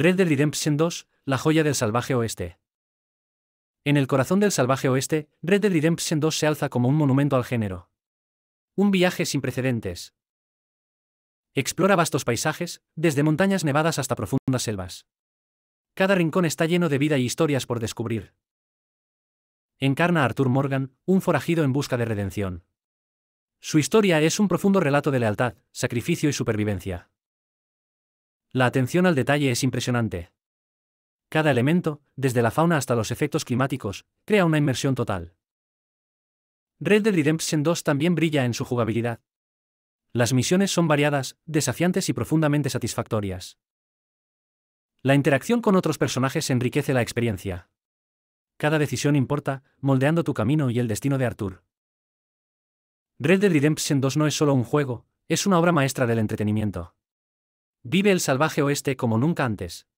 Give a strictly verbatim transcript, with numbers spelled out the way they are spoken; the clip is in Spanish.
Red Dead Redemption dos, la joya del salvaje oeste. En el corazón del salvaje oeste, Red Dead Redemption dos se alza como un monumento al género. Un viaje sin precedentes. Explora vastos paisajes, desde montañas nevadas hasta profundas selvas. Cada rincón está lleno de vida y historias por descubrir. Encarna a Arthur Morgan, un forajido en busca de redención. Su historia es un profundo relato de lealtad, sacrificio y supervivencia. La atención al detalle es impresionante. Cada elemento, desde la fauna hasta los efectos climáticos, crea una inmersión total. Red Dead Redemption dos también brilla en su jugabilidad. Las misiones son variadas, desafiantes y profundamente satisfactorias. La interacción con otros personajes enriquece la experiencia. Cada decisión importa, moldeando tu camino y el destino de Arthur. Red Dead Redemption dos no es solo un juego, es una obra maestra del entretenimiento. Vive el salvaje oeste como nunca antes.